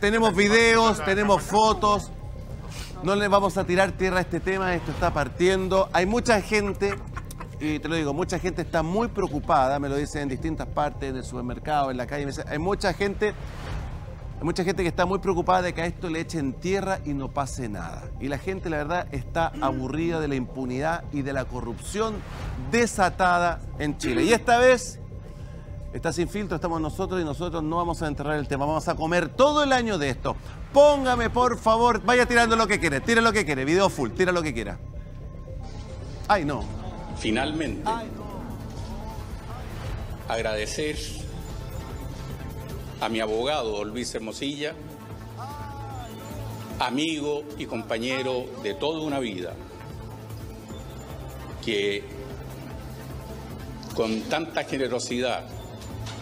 Tenemos videos, tenemos fotos. No le vamos a tirar tierra a este tema, esto está partiendo. Hay mucha gente, y te lo digo, mucha gente está muy preocupada, me lo dicen en distintas partes, en el supermercado, en la calle. Hay mucha gente, que está muy preocupada de que a esto le echen tierra y no pase nada. Y la gente, la verdad, está aburrida de la impunidad y de la corrupción desatada en Chile. Y esta vez está Sin Filtro, estamos nosotros y nosotros no vamos a enterrar el tema. Vamos a comer todo el año de esto. Póngame, por favor, vaya tirando lo que quiere, tira lo que quiere, video full, tira lo que quiera. Ay, no. Finalmente, ay, no. Agradecer a mi abogado Luis Hermosilla, amigo y compañero de toda una vida, que con tanta generosidad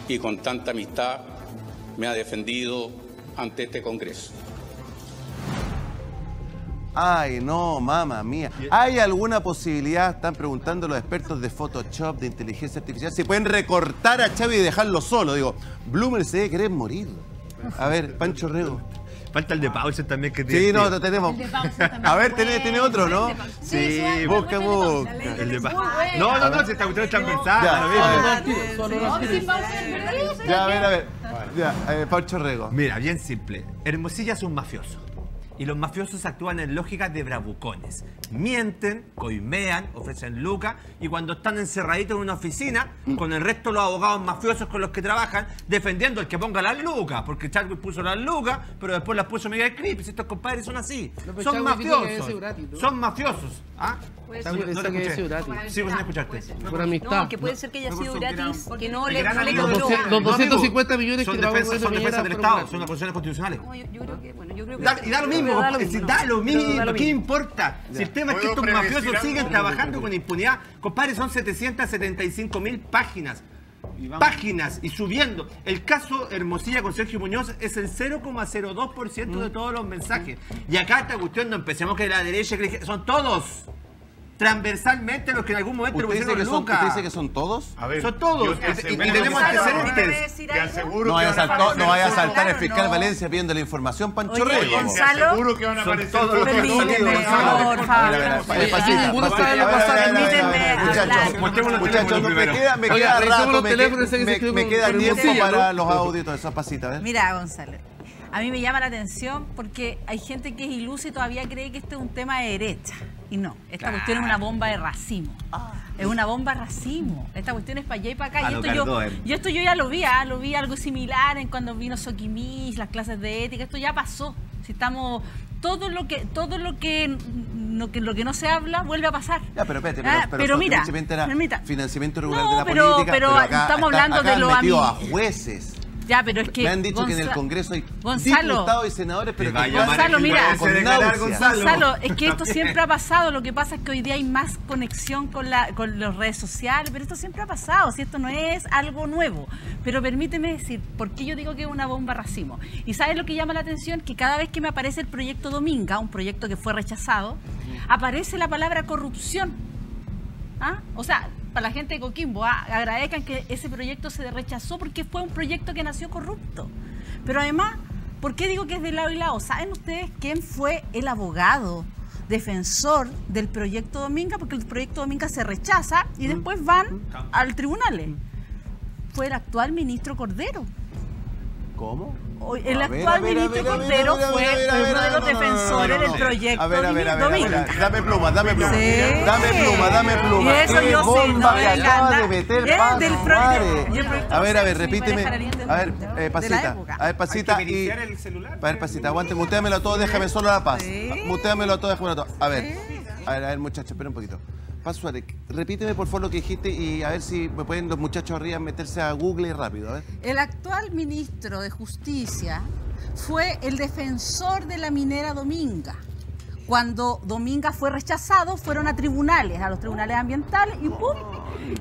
y con tanta amistad me ha defendido ante este Congreso. Ay, no, mamá mía. ¿Hay alguna posibilidad, están preguntando los expertos de Photoshop, de inteligencia artificial, si pueden recortar a Chávez y dejarlo solo? Digo, Bloomer se debe querer morir. A ver, Pancho Rego. Falta el de Paulsen también que tiene. Sí, no, lo tenemos. A ver, tiene otro, ¿no? Sí, busca, busca. El de Paulsen. No, no, no, si esta cuestión está pensada. Ya, a ver. Ya, Pancho Rego. Mira, bien simple. Hermosilla es un mafioso. Y los mafiosos actúan en lógicas de bravucones. Mienten, coimean, ofrecen lucas, y cuando están encerraditos en una oficina, con el resto de los abogados mafiosos con los que trabajan, defendiendo al que ponga las lucas, porque Chadwick puso las lucas, pero después las puso Miguel Crispi. Estos compadres son así. No, son mafiosos. Son mafiosos. ¿Ah? No te escuché. Sí, vos no escuchaste. Por amistad. No, que puede ser que haya sido gratis, que no le logró. Los 250 millones que trabajó. Son defensas del Estado, son las posiciones constitucionales. Y da lo mismo. Da lo mismo, ¿qué importa? Si el tema es que estos mafiosos siguen trabajando con impunidad, compadre, son 775.000 páginas. Y subiendo. El caso Hermosilla con Sergio Muñoz es el 0,02% de todos los mensajes. Y acá esta cuestión no empecemos que la derecha, son todos. Transversalmente los que en algún momento... ¿Usted dice que son todos? A ver, son todos. Y tenemos antecedentes. No vaya a saltar el fiscal Valencia pidiendo la información, Pancho Rego. Seguro que van a aparecer todos. Por favor. Muchachos, me queda tiempo para los audios, esas pasitas. Mira, Gonzalo, a mí me llama la atención porque hay gente que es ilusa y todavía cree que este es un tema de derecha. Y no, esta cuestión es una bomba de racimo. Es una bomba racimo. Esta cuestión es para allá y para acá. Y esto yo ya lo vi, algo similar en cuando vino Soquimich, las clases de ética. Esto ya pasó. Si estamos... Todo lo que no se habla vuelve a pasar. Ya, pero espérate, pero mira, permita. Financiamiento irregular de la política. Pero acá, estamos hablando acá de lo amigo. A jueces. Ya, pero es que me han dicho que en el Congreso hay diputados y senadores, pero que Gonzalo, mira, Gonzalo, es que esto siempre ha pasado. Lo que pasa es que hoy día hay más conexión con las redes sociales, pero esto siempre ha pasado, si esto no es algo nuevo. Pero permíteme decir, ¿por qué yo digo que es una bomba racimo? ¿Y sabes lo que llama la atención? Que cada vez que me aparece el proyecto Dominga, un proyecto que fue rechazado, aparece la palabra corrupción. ¿Ah? O sea, para la gente de Coquimbo, agradezcan que ese proyecto se rechazó porque fue un proyecto que nació corrupto. Pero además, ¿por qué digo que es de lado y lado? ¿Saben ustedes quién fue el abogado defensor del proyecto Dominga? Porque el proyecto Dominga se rechaza y después van al tribunal. Fue el actual ministro Cordero. ¿Cómo? El actual ministro Cordero fue uno de los defensores del proyecto Dominga. Dame pluma. Y eso yo sé, no me encanta. Es del proyecto. A ver, repíteme. A ver, pasita. A ver, pasita, aguante, muteamelo todo, déjame solo la paz. A ver, muchachos, espera un poquito. Paz Suárez, repíteme por favor lo que dijiste y a ver si me pueden los muchachos arriba meterse a Google y rápido. A ver. El actual ministro de Justicia fue el defensor de la minera Dominga. Cuando Dominga fue rechazado, fueron a tribunales, a los tribunales ambientales y ¡pum!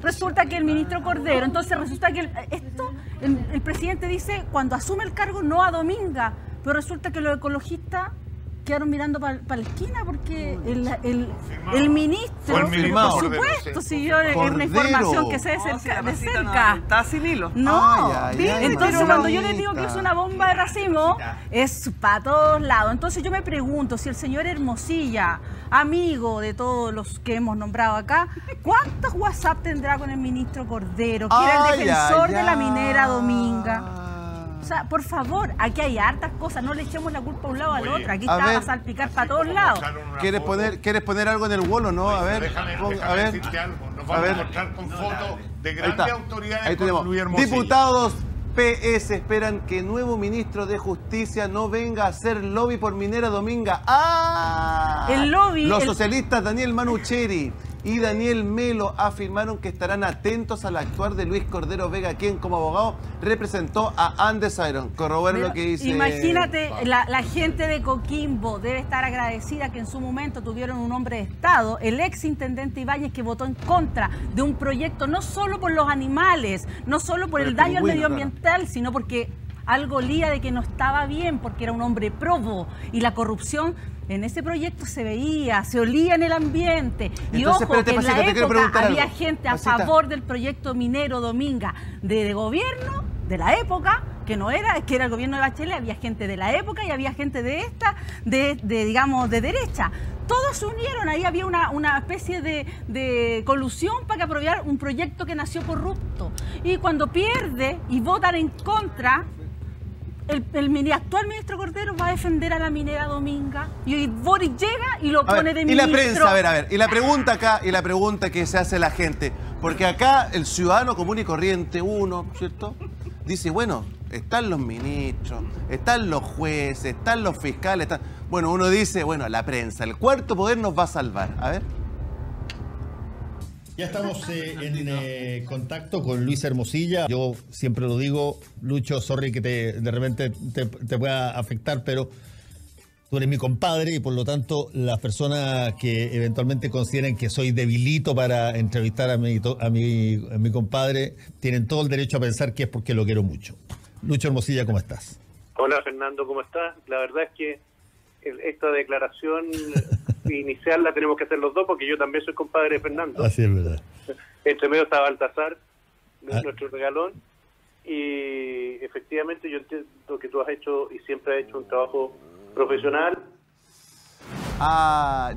Resulta que el ministro Cordero, entonces resulta que el presidente dice, cuando asume el cargo no a Dominga, pero resulta que los ecologistas quedaron mirando para la esquina porque el ministro, por supuesto, siguió una información que se de cerca. De cerca. Está sin hilo. No, entonces cuando yo le digo que es una bomba de racimo, es para todos lados. Entonces yo me pregunto si el señor Hermosilla, amigo de todos los que hemos nombrado acá, ¿cuántos WhatsApp tendrá con el ministro Cordero, que era el defensor de la minera Dominga? O sea, por favor, aquí hay hartas cosas, no le echemos la culpa a un lado al otro, aquí está a salpicar para todos lados. ¿Quieres poner algo en el bolo, no? Oye, a ver, déjame decirte algo, nos vamos a mostrar con fotos de grandes autoridades como Luis Hermosilla. Diputados PS esperan que nuevo ministro de Justicia no venga a hacer lobby por minera Dominga. ¡Ah! El lobby. Los socialistas Daniel Manucheri y Daniel Melo afirmaron que estarán atentos al actuar de Luis Cordero Vega, quien como abogado representó a Andes Iron. Corroborar lo que dice. Imagínate, la gente de Coquimbo debe estar agradecida que en su momento tuvieron un hombre de Estado, el ex intendente Ibáñez, que votó en contra de un proyecto no solo por los animales, no solo por el daño al medioambiente, sino porque algo olía de que no estaba bien, porque era un hombre probo y la corrupción en ese proyecto se veía, se olía en el ambiente. Y entonces, ojo, espérate, Pasita, en la época había gente a favor del proyecto minero Dominga de gobierno de la época, que no era, que era el gobierno de Bachelet, había gente de la época y había gente de esta, digamos, de derecha. Todos se unieron, ahí había una especie de colusión para aprobar un proyecto que nació corrupto. Y cuando pierde y votan en contra, el actual ministro Cordero va a defender a la minera Dominga. Y Boris llega y lo pone de ministro. Y la prensa, a ver, y la pregunta acá, y la pregunta que se hace la gente, porque acá el ciudadano común y corriente, uno, ¿cierto? Dice, bueno, están los ministros, están los jueces, están los fiscales, bueno, uno dice, bueno, la prensa, el cuarto poder nos va a salvar. A ver. Ya estamos en contacto con Luis Hermosilla. Yo siempre lo digo, Lucho, sorry que de repente te pueda afectar, pero tú eres mi compadre y por lo tanto las personas que eventualmente consideren que soy debilito para entrevistar a mi compadre tienen todo el derecho a pensar que es porque lo quiero mucho. Lucho Hermosilla, ¿cómo estás? Hola, Fernando, ¿cómo estás? La verdad es que esta declaración inicial la tenemos que hacer los dos porque yo también soy compadre de Fernando. Así es, verdad. Entre medio está Baltasar, nuestro regalón, y efectivamente yo entiendo que tú has hecho y siempre has hecho un trabajo profesional.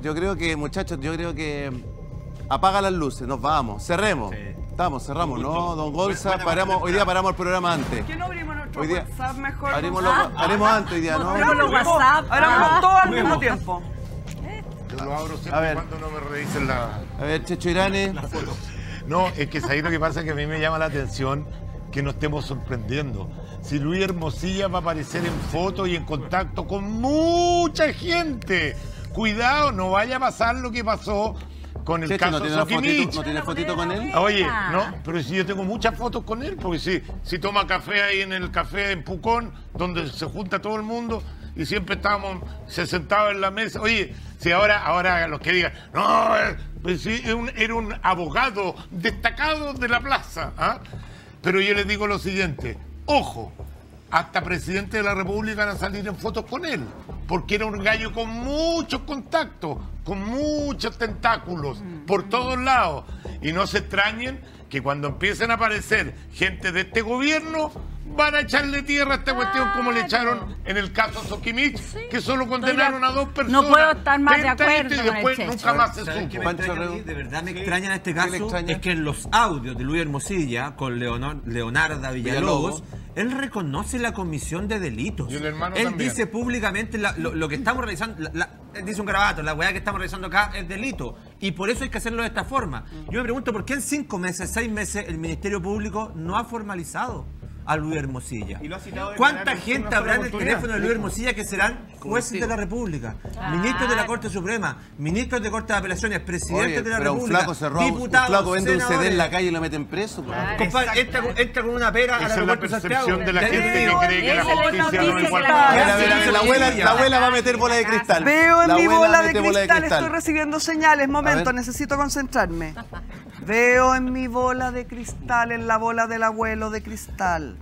Yo creo que, muchachos, apaga las luces, nos vamos, cerremos. Sí. Cerramos, ¿no? Don Gonza, paramos, hoy día paramos el programa antes. ¿Por qué no abrimos nuestro WhatsApp mejor? Haremos antes hoy día, ¿no? Abrimos WhatsApp, abrimos todo al mismo tiempo. Yo lo abro siempre cuando no me revisen la... A ver, Checho Irane. No, es que ahí lo que pasa es que a mí me llama la atención que nos estemos sorprendiendo. Si Luis Hermosilla va a aparecer en fotos y en contacto con mucha gente. Cuidado, no vaya a pasar lo que pasó con el caso Soquimich. ¿No tiene fotito con él? Oye, no, pero si yo tengo muchas fotos con él, porque si toma café ahí en el café en Pucón, donde se junta todo el mundo, y siempre estábamos, se sentaba en la mesa. Oye, si ahora los que digan, no, pues sí, era un abogado destacado de la plaza, ¿ah? Pero yo les digo lo siguiente, ojo, hasta presidente de la República van a salir en fotos con él, porque era un gallo con muchos contactos, con muchos tentáculos por todos lados. Y no se extrañen que cuando empiecen a aparecer gente de este gobierno van a echarle tierra a esta cuestión, como le echaron en el caso Soquimich, que solo condenaron a dos personas. No puedo estar más de acuerdo y después nunca más se supo. De verdad me extraña en este caso es que en los audios de Luis Hermosilla con Leonardo Villalobos, él reconoce la comisión de delitos. Él también dice públicamente lo que estamos realizando, él dice un garabato, la weá que estamos realizando acá es delito. Y por eso hay que hacerlo de esta forma. Yo me pregunto por qué en 6 meses el Ministerio Público no ha formalizado a Luis Hermosilla. ¿Cuánta gente habrá en el teléfono de Luis Hermosilla que serán jueces de la República, ministros de la Corte Suprema, ministros de Corte de Apelaciones, presidentes de la República, diputados, un flaco vende un CD en la calle y lo meten preso? Compadre, entra con una pera a la percepción de la gente que cree que la justicia no es igual. La abuela va a meter bola de cristal. Veo en mi bola de cristal, estoy recibiendo señales, momento, necesito concentrarme. Veo en mi bola de cristal, en la bola del abuelo de cristal.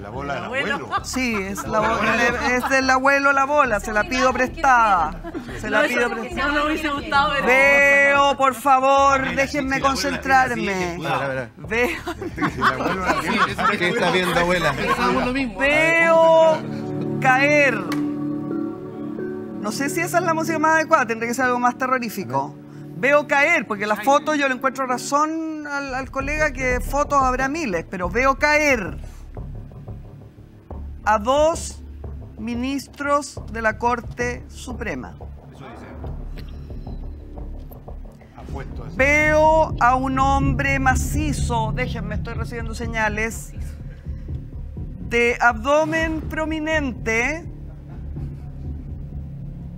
La bola del abuelo. Sí, es la bola. Es el abuelo la bola. Se la pido prestada. Se la pido prestada. No me hubiese gustado ver. Veo, por favor, déjenme concentrarme. Veo. ¿Qué está viendo, abuela? Veo caer. No sé si esa es la música más adecuada. Tendría que ser algo más terrorífico. Veo caer, porque las fotos, yo le encuentro razón al colega que fotos habrá miles, pero veo caer a dos ministros de la Corte Suprema. Eso dice. Veo a un hombre macizo, déjenme, estoy recibiendo señales, de abdomen prominente,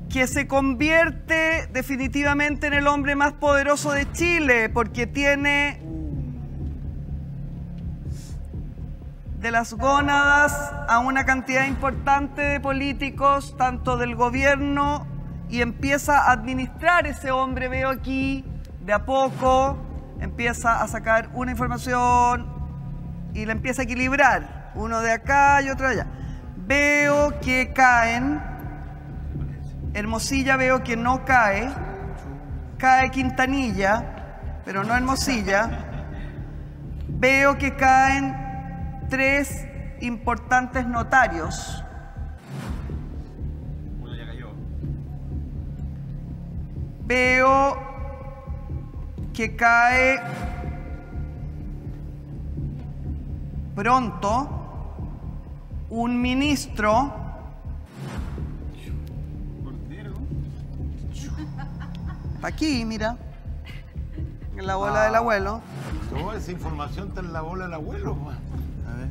que se convierte definitivamente en el hombre más poderoso de Chile, porque tiene de las gónadas a una cantidad importante de políticos, tanto del gobierno, y empieza a administrar ese hombre. Veo aquí, de a poco, empieza a sacar una información y la empieza a equilibrar, uno de acá y otro de allá. Veo que caen. Hermosilla veo que no cae, cae Quintanilla, pero no Hermosilla. Veo que caen tres importantes notarios. Uno ya cayó. Veo que cae pronto un ministro. Aquí, mira, en la bola del abuelo. No, esa información está en la bola del abuelo. A ver.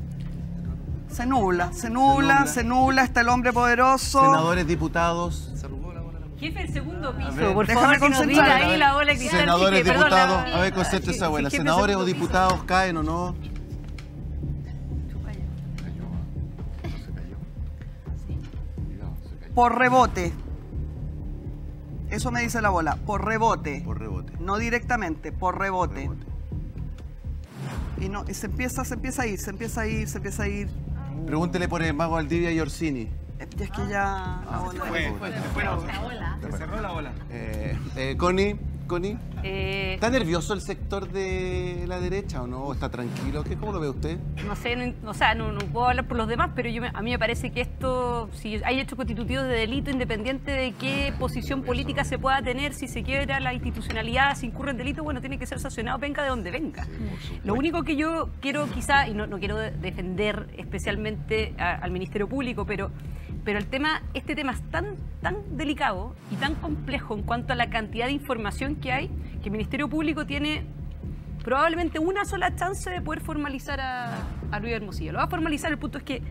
Se nubla, está el hombre poderoso. Senadores, diputados. Jefe, el segundo piso, ver, por favor, que nos diga ahí la bola que senadores, que, diputados, perdón, a ver, concéntrese esa abuela. Si senadores o diputados piso. Caen o no. Por rebote. Eso me dice la bola, por rebote. Por rebote. No directamente, por rebote. Por rebote. Y no, y se empieza a ir. Pregúntele por el Mago Valdivia y Orsini. Y es que ya la bola. Se cerró la bola. Connie. ¿Está nervioso el sector de la derecha o no? ¿Está tranquilo? ¿Cómo lo ve usted? No sé, no puedo hablar por los demás, pero a mí me parece que esto, si hay hechos constitutivos de delito, independiente de qué posición política se pueda tener, si se quiebra la institucionalidad, si incurre en delito, bueno, tiene que ser sancionado, venga de donde venga. Sí, lo único que yo quiero quizá, y no quiero defender especialmente al Ministerio Público, pero este tema es tan delicado y tan complejo en cuanto a la cantidad de información que hay, que el Ministerio Público tiene probablemente una sola chance de poder formalizar a Luis Hermosilla. Lo va a formalizar, el punto es que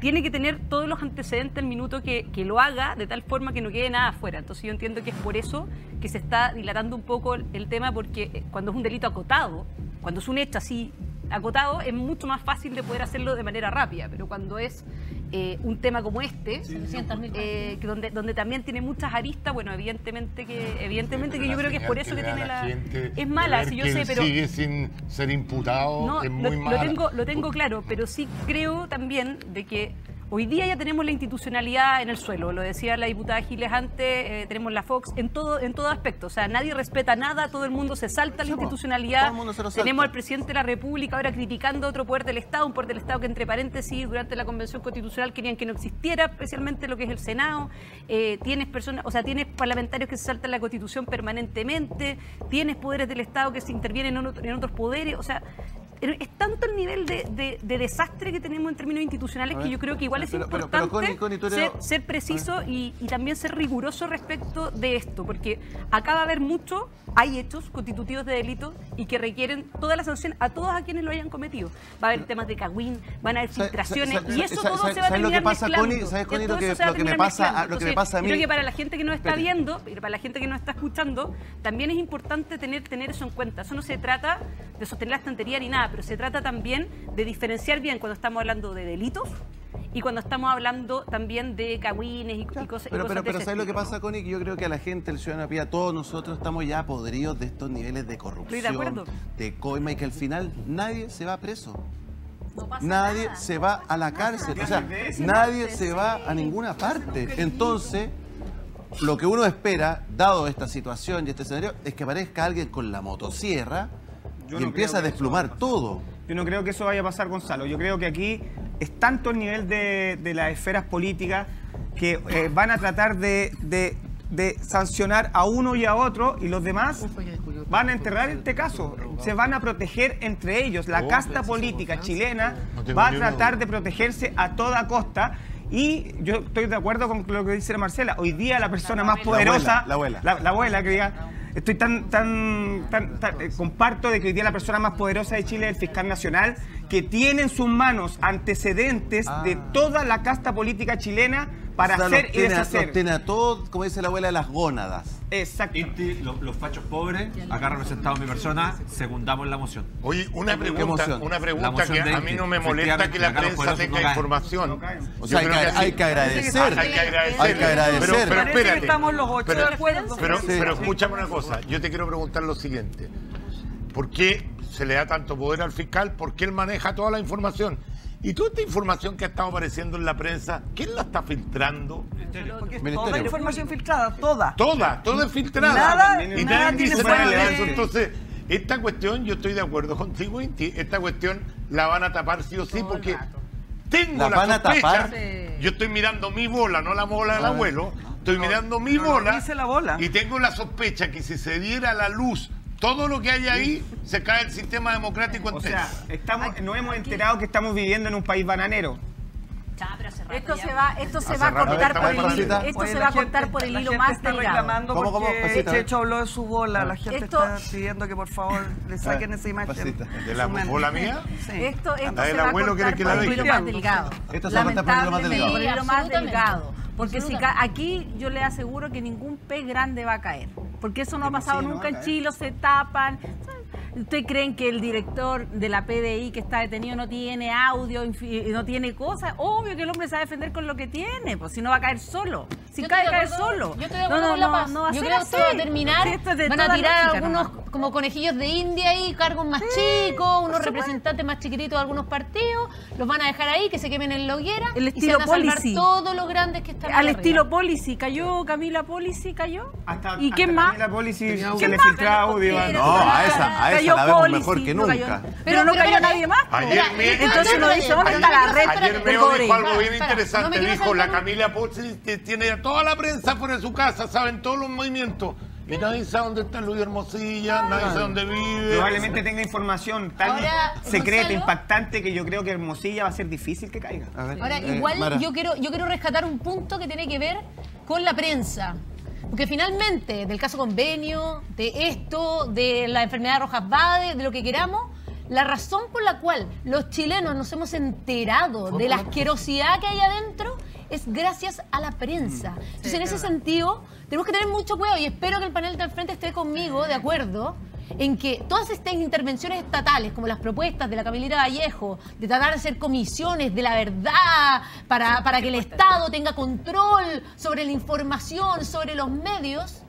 tiene que tener todos los antecedentes al minuto que lo haga, de tal forma que no quede nada afuera. Entonces yo entiendo que es por eso que se está dilatando un poco el tema, porque cuando es un delito acotado, cuando es un hecho así acotado, es mucho más fácil de poder hacerlo de manera rápida, pero cuando es un tema como este, sí, donde también tiene muchas aristas, bueno, evidentemente que yo creo que es por eso que tiene la... Es mala, si yo sé, pero... sigue sin ser imputado, no, es muy mala. Lo tengo claro, pero sí creo también de que hoy día ya tenemos la institucionalidad en el suelo, lo decía la diputada Jiles antes, tenemos la Fox, en todo aspecto, o sea, nadie respeta nada, todo el mundo se salta la institucionalidad, tenemos al presidente de la República ahora criticando otro poder del Estado, un poder del Estado que entre paréntesis durante la Convención Constitucional querían que no existiera, especialmente lo que es el Senado, tienes parlamentarios que se saltan la Constitución permanentemente, tienes poderes del Estado que se intervienen en otros poderes, o sea... Es tanto el nivel de desastre que tenemos en términos institucionales que yo creo que igual es importante ser preciso y también ser riguroso respecto de esto, porque acá va a haber mucho, hay hechos constitutivos de delitos y que requieren toda la sanción a todos a quienes lo hayan cometido. Va a haber temas de cagüín, van a haber filtraciones y eso todo se va a terminar mezclando. ¿Sabes, Connie, lo que me pasa a mí? Creo que para la gente que nos está viendo y para la gente que nos está escuchando, también es importante tener eso en cuenta. Eso no se trata de sostener la estantería ni nada, pero se trata también de diferenciar bien cuando estamos hablando de delitos y cuando estamos hablando también de cagüines y cosas. Pero ¿sabes lo que pasa, Connie? Que yo creo que a la gente, el ciudadano pía, todos nosotros estamos ya podridos de estos niveles de corrupción, de coima, y que al final nadie se va preso. no pasa nadie nada, se va a la cárcel, o sea, nadie se va a ninguna parte. Entonces, lo que uno espera, dado esta situación y este escenario, es que aparezca alguien con la motosierra y empieza a desplumar todo. Yo no creo que eso vaya a pasar, Gonzalo. Yo creo que aquí es tanto el nivel de las esferas políticas que van a tratar de sancionar a uno y a otro, y los demás van a enterrar este caso. Se van a proteger entre ellos. La casta política chilena va a tratar de protegerse a toda costa. Y yo estoy de acuerdo con lo que dice Marcela. Hoy día la persona más poderosa... La abuela. La abuela, que diga... Estoy tan comparto de que hoy día la persona más poderosa de Chile es el fiscal nacional, que tiene en sus manos antecedentes de toda la casta política chilena para hacer y deshacer. Tiene a todo, como dice la abuela, las gónadas. Exacto. Inti, los fachos pobres, acá representados mi persona, secundamos la moción. Oye, una pregunta que a mí no me molesta que la prensa tenga información. O sea, hay que agradecer. Hay que agradecer. Pero espérate. Estamos los 8 de acuerdo. Pero escúchame una cosa. Yo te quiero preguntar lo siguiente. ¿Por qué se le da tanto poder al fiscal? ¿Por qué él maneja toda la información? Y toda esta información que ha estado apareciendo en la prensa, ¿quién la está filtrando? Porque es toda información filtrada, toda. Toda es filtrada. Nada dice nada. Entonces, esta cuestión, yo estoy de acuerdo contigo, Inti, esta cuestión la van a tapar sí o sí, porque tengo la sospecha. Yo estoy mirando mi bola, no la bola del abuelo. Estoy mirando mi bola. Y tengo la sospecha que si se diera la luz todo lo que hay ahí, se cae el sistema democrático entero. O sea, nos hemos enterado que estamos viviendo en un país bananero. Esto se va a cortar por el hilo más delgado. ¿Cómo, porque Checho habló de su bola. La gente está pidiendo que por favor le saquen esa imagen. ¿De la bola mía? Sí. Esto se va a cortar por el hilo más delgado. Lamentablemente, por el hilo más delgado. Porque si aquí yo le aseguro que ningún pez grande va a caer. Porque eso no ha pasado nunca en Chile, se tapan. ¿Ustedes creen que el director de la PDI que está detenido no tiene audio, no tiene cosas? Obvio que el hombre se va a defender con lo que tiene, pues si no va a caer solo. Si cae solo. Yo estoy de acuerdo con la paz. No va a ser así. Va a terminar, van a tirar algunos como conejillos de India y cargos más chicos, unos representantes más chiquititos de algunos partidos, los van a dejar ahí, que se quemen en la hoguera. El estilo Policy. Todos los grandes que están al estilo Policy. Cayó Camila Policy, cayó. ¿Y quién más? Camila Policy se le filtraba audio. No, a esa la vemos mejor que nunca. Pero no cayó nadie más. Entonces nos dice, ¿dónde está la red? Ayer Meo dijo algo bien interesante. Dijo, la Camila Policy tiene a toda la prensa fuera de su casa, saben todos los movimientos. Y nadie sabe dónde está Luis Hermosilla, nadie sabe dónde vive. Probablemente tenga información tan secreta, impactante, que yo creo que Hermosilla va a ser difícil que caiga. Ahora, igual yo quiero rescatar un punto que tiene que ver con la prensa. Porque finalmente, del caso Convenio, de esto, de la enfermedad de Rojas Vade, de lo que queramos, la razón por la cual los chilenos nos hemos enterado de la asquerosidad que hay adentro es gracias a la prensa. Entonces, en ese sentido, tenemos que tener mucho cuidado, y espero que el panel de al frente esté conmigo, de acuerdo, en que todas estas intervenciones estatales, como las propuestas de la Camila Vallejo, de tratar de hacer comisiones de la verdad, para que el Estado tenga control sobre la información, sobre los medios,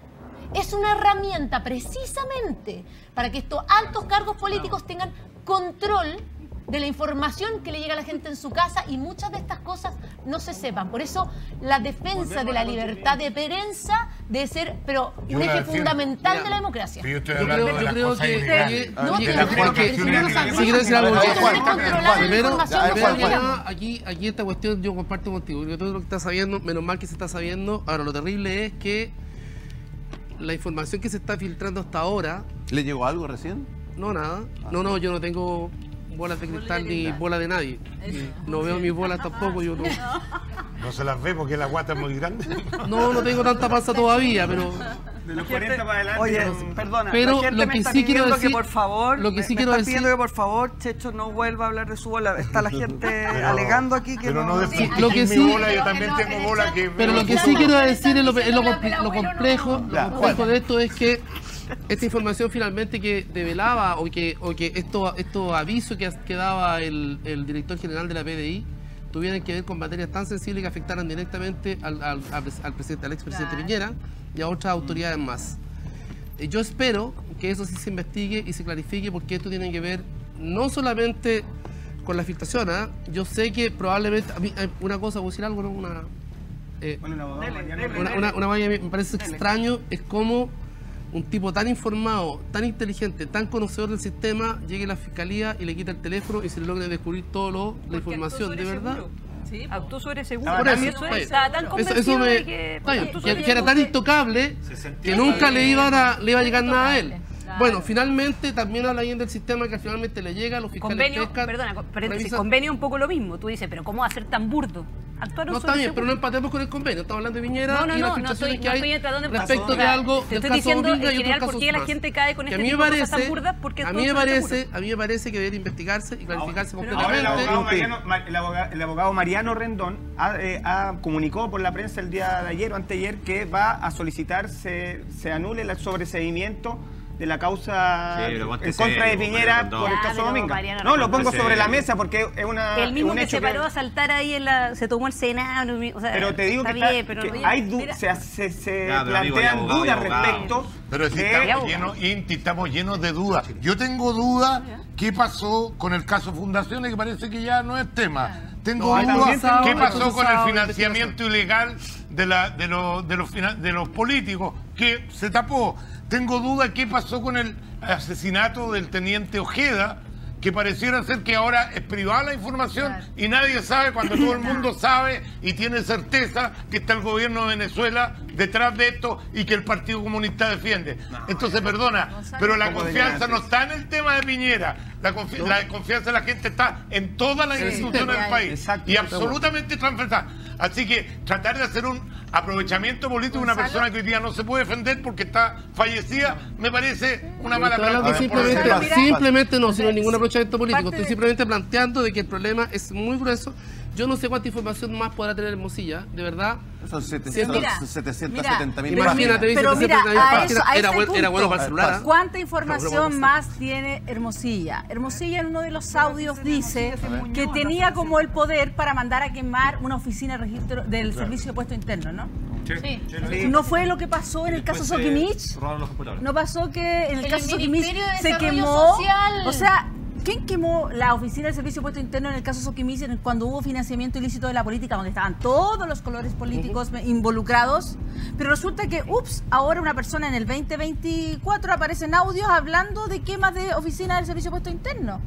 es una herramienta precisamente para que estos altos cargos políticos tengan control de la información que le llega a la gente en su casa, y muchas de estas cosas no se sepan. Por eso la defensa de la libertad de prensa debe ser un eje fundamental de la democracia. Yo creo que... Quiero decir algo. Primero, aquí esta cuestión yo comparto contigo. Porque todo lo que está sabiendo, menos mal que se está sabiendo. Ahora, lo terrible es que la información que se está filtrando hasta ahora... ¿Le llegó algo recién? No, nada. No, yo no tengo... bolas de cristal ni bola de nadie. No veo mis bolas tampoco, yo no. No se las ve porque la guata es muy grande. No tengo tanta panza todavía, pero... De los 40 para adelante. Oye, perdona, pero lo que sí quiero decir, por favor, lo que sí quiero decir, que por favor, Checho no vuelva a hablar de su bola. Está la gente alegando aquí que no decir que mi bola, yo también tengo bola que... Pero lo que sí quiero decir es lo complejo de esto es que esta información finalmente que develaba o que estos avisos que daba el director general de la PDI tuvieran que ver con materias tan sensibles que afectaran directamente al expresidente Piñera y a otras autoridades más. Yo espero que eso sí se investigue y se clarifique, porque esto tiene que ver no solamente con la filtración, ¿ah? ¿Eh? Yo sé que probablemente... A mí, una cosa, voy a decir algo, ¿no? Una vaina me parece extraño es cómo un tipo tan informado, tan inteligente, tan conocedor del sistema, llegue a la fiscalía y le quita el teléfono y se le logra descubrir toda la información, de verdad. Sí, actuó sobre seguro. Ahora, eso me, que era tan intocable que nunca le iba a llegar nada a él. Claro. Bueno, finalmente también habla bien del sistema que finalmente le llega a los fiscales. Convenio, pescan, convenio un poco lo mismo. Tú dices, pero ¿cómo va a ser tan burdo? Actuaron no, está bien, pero no empatemos con el convenio. Estamos hablando de Piñera y las filtraciones que hay respecto de algo del caso Dominga y otros casos más. La gente cae con este tipo de cosas tan burdas porque a mí me parece que debería investigarse y clarificarse completamente. Ahora, el abogado Mariano Rendón comunicó por la prensa el día de ayer o anteayer que va a solicitar se anule el sobreseguimiento de la causa en contra de Piñera por el caso Dominga. No, lo pongo sobre la mesa porque es una... El mismo que se paró a saltar ahí, se tomó el Senado. Pero te digo que se plantean dudas respecto... Pero si estamos llenos, Inti, estamos llenos de dudas. Yo tengo dudas qué pasó con el caso Fundaciones, que parece que ya no es tema. Tengo dudas qué pasó con el financiamiento ilegal de los políticos, que se tapó. Tengo duda qué pasó con el asesinato del teniente Ojeda, que pareciera ser que ahora es privada la información y nadie sabe, cuando todo el mundo sabe y tiene certeza que está el gobierno de Venezuela detrás de esto y que el Partido Comunista defiende. Entonces, perdona, pero la confianza no está en el tema de Piñera. La confianza de la gente está en todas las instituciones del país. Exacto, y absolutamente transversal. Así que tratar de hacer un aprovechamiento político de una persona que hoy día no se puede defender porque está fallecida, me parece una mala práctica. Simplemente no, sino ningún aprovechamiento político. Estoy simplemente planteando de que el problema es muy grueso. Yo no sé cuánta información más podrá tener Hermosilla, de verdad. Son 770.000 páginas. Pero mira, era bueno para el celular. ¿Cuánta información más tiene Hermosilla? Hermosilla en uno de los audios dice que tenía como el poder para mandar a quemar una oficina de registro del Servicio de Puesto Interno, ¿no? Sí. ¿No fue lo que pasó en el caso Soquimich? ¿No pasó que en el caso Soquimich se quemó? O sea... ¿Quién quemó la oficina del Servicio de Puesto Interno en el caso Soquimich cuando hubo financiamiento ilícito de la política, donde estaban todos los colores políticos involucrados? Pero resulta que, ups, ahora una persona en el 2024 aparece en audios hablando de quemas de oficina del Servicio de Puesto Interno.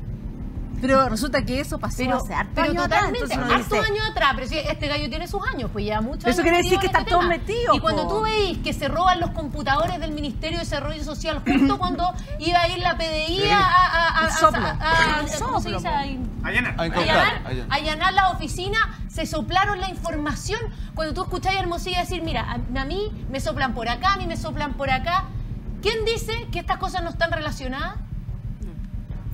Pero resulta que eso pasó hace harto años atrás. Harto años atrás, pero si este gallo tiene sus años, pues ya muchos años. Eso quiere decir que está todo metido. Y cuando tú veis que se roban los computadores del Ministerio de Desarrollo Social, justo cuando iba a ir la PDI a allanar la oficina, se soplaron la información. Cuando tú escucháis a Hermosilla decir, mira, a mí me soplan por acá, a mí me soplan por acá. ¿Quién dice que estas cosas no están relacionadas?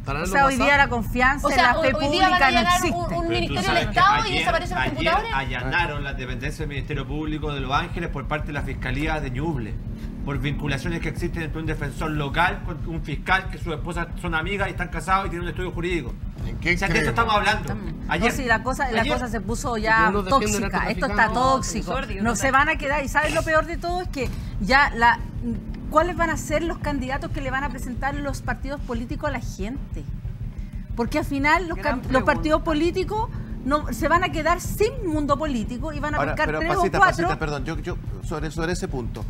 O sea, hoy día la confianza en la fe pública no existe. Un ministerio del Estado y desaparecen los computadores. Allanaron las dependencias del Ministerio Público de Los Ángeles por parte de la Fiscalía de Ñuble, por vinculaciones que existen entre un defensor local con un fiscal que sus esposas son amigas y están casados y tienen un estudio jurídico. O sea, de esto estamos hablando. Ayer, no, sí, la cosa se puso ya tóxica. Esto está tóxico. No se van a quedar. Y ¿sabes lo peor de todo? Es que ya la... ¿Cuáles van a ser los candidatos que le van a presentar los partidos políticos a la gente? Porque al final los partidos políticos se van a quedar sin mundo político y van a buscar tres o cuatro... Pasita, perdón, yo sobre ese punto.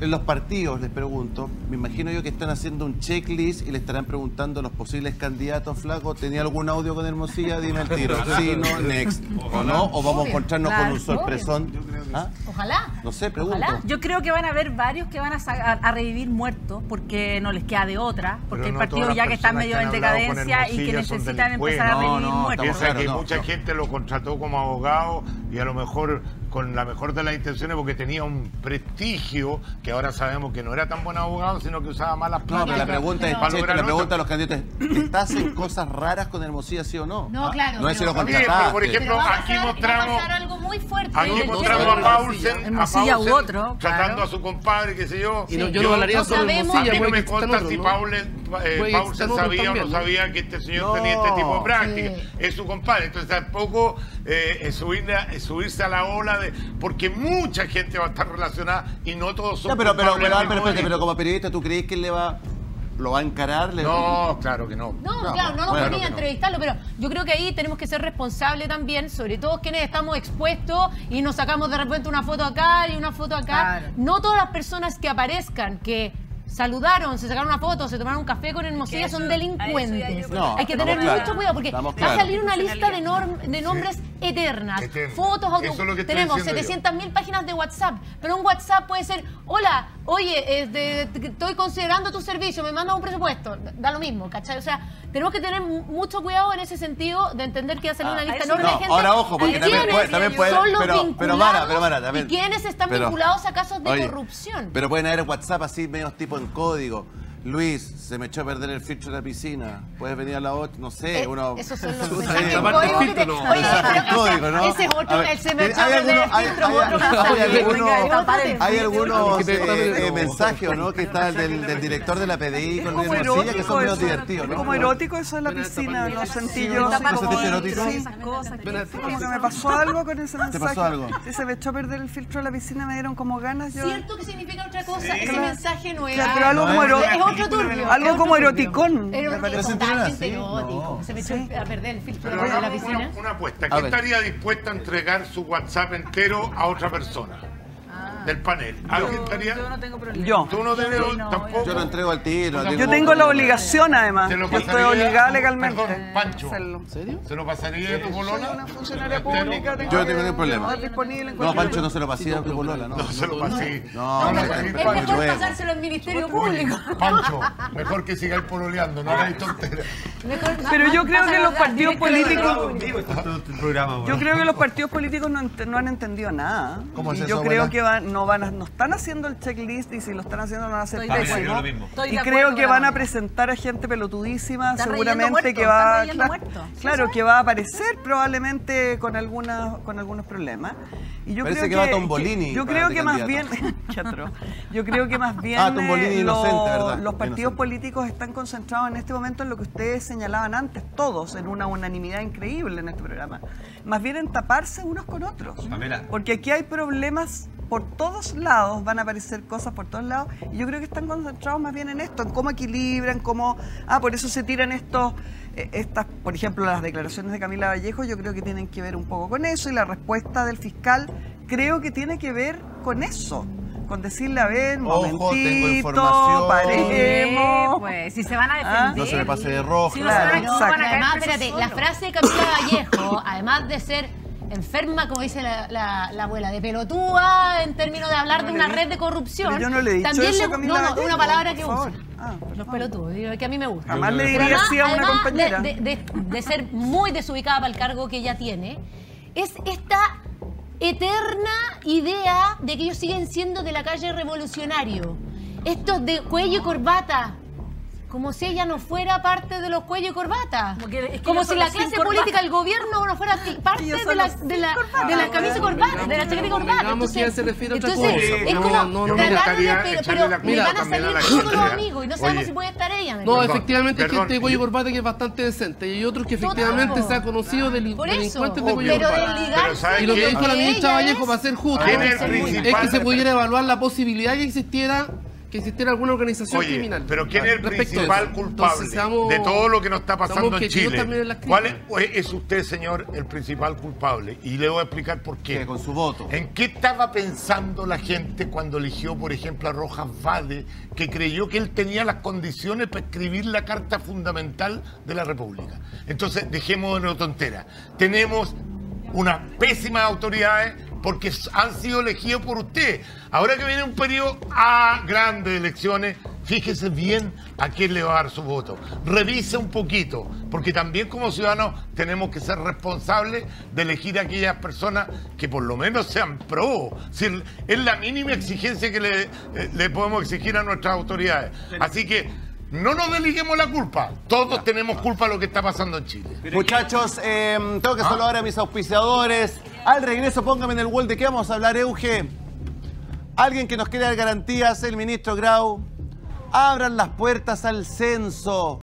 En los partidos, les pregunto, me imagino yo que están haciendo un checklist y le estarán preguntando a los posibles candidatos, flacos, ¿tenía algún audio con Hermosilla? Dime el tiro. Sí, no, next. ¿O no? ¿O vamos a encontrarnos con un sorpresón? Yo creo que sí. ¿Ah? Ojalá. No sé, pregunto. Ojalá. Yo creo que van a haber varios que van a revivir muertos porque no les queda de otra, porque no el partido ya que está medio en decadencia y que necesitan empezar a revivir muertos. Piensa que mucha gente lo contrató como abogado y a lo mejor con la mejor de las intenciones porque tenía un prestigio que ahora sabemos que no era tan buen abogado, sino que usaba malas palabras. No, pero la pregunta es, la pregunta a los candidatos es, ¿estás en cosas raras con Hermosilla, sí o no? No, claro. No es si lo contrataste. Por ejemplo, aquí mostramos algo muy fuerte. Aquí mostramos a Paulsen tratando a su compadre, qué sé yo. Y yo no hablaría sobre Hermosilla. A mí no me consta si Paulsen sabía o no sabía que este señor tenía este tipo de práctica. Es su compadre. Entonces tampoco subirse a la ola de... Porque mucha gente va a estar relacionada y no todos son... No, pero como periodista, ¿tú crees que él le va ¿Lo va a encarar? No, claro que no. No, claro, no nos ponía a entrevistarlo, pero yo creo que ahí tenemos que ser responsables también, sobre todo quienes estamos expuestos y nos sacamos de repente una foto acá y una foto acá. Claro. No todas las personas que aparezcan, que saludaron, se sacaron una foto, se tomaron un café con Hermosilla, son delincuentes. No, hay que tener mucho cuidado porque va a salir una lista de nombres eternas. Fotos, tenemos 700.000 páginas de WhatsApp, pero un WhatsApp puede ser, hola, oye, estoy considerando tu servicio, me mandas un presupuesto, da lo mismo, ¿cachai? O sea, tenemos que tener mucho cuidado en ese sentido de entender que va a salir una lista enorme de gente. Ahora, ojo, porque también puede ser vinculados y quienes están vinculados a casos de corrupción. Pero pueden haber WhatsApp así, medios tipo en código. Luis, se me echó a perder el filtro de la piscina. Puedes venir a la 8, no sé. Esos son los mensajes. Ese es otro. Se me echó a perder el filtro. Hay algunos mensajes, ¿o no? Que está el del director de la PDI con el Hermosilla, que son menos divertidos. Como erótico eso de la piscina, los sentillos. Me pasó algo con ese mensaje. ¿Te pasó algo? Se me echó a perder el filtro de la piscina, me dieron como ganas. Cierto que significa otra cosa. Ese mensaje no era. Pero algo como erótico. Algo como eroticón. Se me echó a perder el filtro de la piscina. Una apuesta. ¿Quién estaría dispuesta a entregar su WhatsApp entero a otra persona del panel? ¿Alguien estaría? Yo no tengo problema. ¿Tú no tenés tampoco? Yo lo entrego al tiro. Yo tengo la obligación, además. Yo estoy obligada legalmente. Perdón, Pancho. ¿En serio? ¿Se lo pasaría a tu polola? Yo soy una funcionaria pública. Yo no tengo ningún problema. No, Pancho, no se lo pasaría a tu polola. No se lo pasé. No, es mejor pasárselo al Ministerio Público. Pancho, mejor que sigáis pololeando, no hagáis tonteras. Pero yo creo que los partidos políticos... Yo creo que los partidos políticos no han entendido nada. Y yo creo que no están haciendo el checklist, y si lo están haciendo no van a hacer peso. Y creo que van a presentar a gente pelotudísima, seguramente que va que va a aparecer probablemente con algunos problemas. Y yo creo que va Tombolini. Yo creo que más bien los partidos políticos están concentrados en este momento en lo que ustedes señalaban antes, todos en una unanimidad increíble en este programa, más bien en taparse unos con otros, porque aquí hay problemas por todos lados, van a aparecer cosas por todos lados, y yo creo que están concentrados más bien en esto, en cómo equilibran, cómo... por eso se tiran estas, por ejemplo, las declaraciones de Camila Vallejo, yo creo que tienen que ver un poco con eso, y la respuesta del fiscal creo que tiene que ver con eso, con decirle, a ver, momentito, ojo, tengo información, paremos. Pues, si se van a defender. No se le pase de rojo. Además, espérate, la frase de Camila Vallejo, además de ser enferma, como dice la abuela, de pelotúa, en términos de hablar de una red de corrupción. Yo no le he dicho también eso, Camila, una palabra que usa. Los pelotudos, que a mí me gusta. Además le diría así a una compañera. De ser muy desubicada para el cargo que ella tiene, es esta eterna idea de que ellos siguen siendo de la calle revolucionario. Estos de cuello y corbata. Como si ella no fuera parte de los cuellos y corbatas. Como si la clase política, el gobierno, no fuera parte de la camisa y corbata, de la chaqueta y corbata. Entonces, es como tratar de... Pero me van a salir todos los amigos y no sabemos si puede estar ella. No, efectivamente hay gente de cuello y corbata que es bastante decente y hay otros que efectivamente se ha conocido delincuentes de cuello y corbata. Y lo que dijo la ministra Vallejo, para ser justo, es que se pudiera evaluar la posibilidad que existiera alguna organización criminal. Pero ¿quién es el principal culpable de todo lo que nos está pasando en Chile? ¿Cuál es usted, señor, el principal culpable? Y le voy a explicar por qué. Con su voto. ¿En qué estaba pensando la gente cuando eligió, por ejemplo, a Rojas Vade, que creyó que él tenía las condiciones para escribir la Carta Fundamental de la República? Entonces, dejémonos de tonteras. Tenemos unas pésimas autoridades porque han sido elegidos por usted. Ahora que viene un periodo a grandes elecciones, fíjese bien a quién le va a dar su voto. Revise un poquito, porque también como ciudadanos tenemos que ser responsables de elegir a aquellas personas que por lo menos sean pro. Si es la mínima exigencia que le podemos exigir a nuestras autoridades. Así que... no nos deliguemos la culpa. Todos tenemos culpa de lo que está pasando en Chile. Muchachos, tengo que saludar a mis auspiciadores. Al regreso, póngame en el wall de qué vamos a hablar, Euge. Alguien que nos quiere dar garantías, el ministro Grau. Abran las puertas al censo.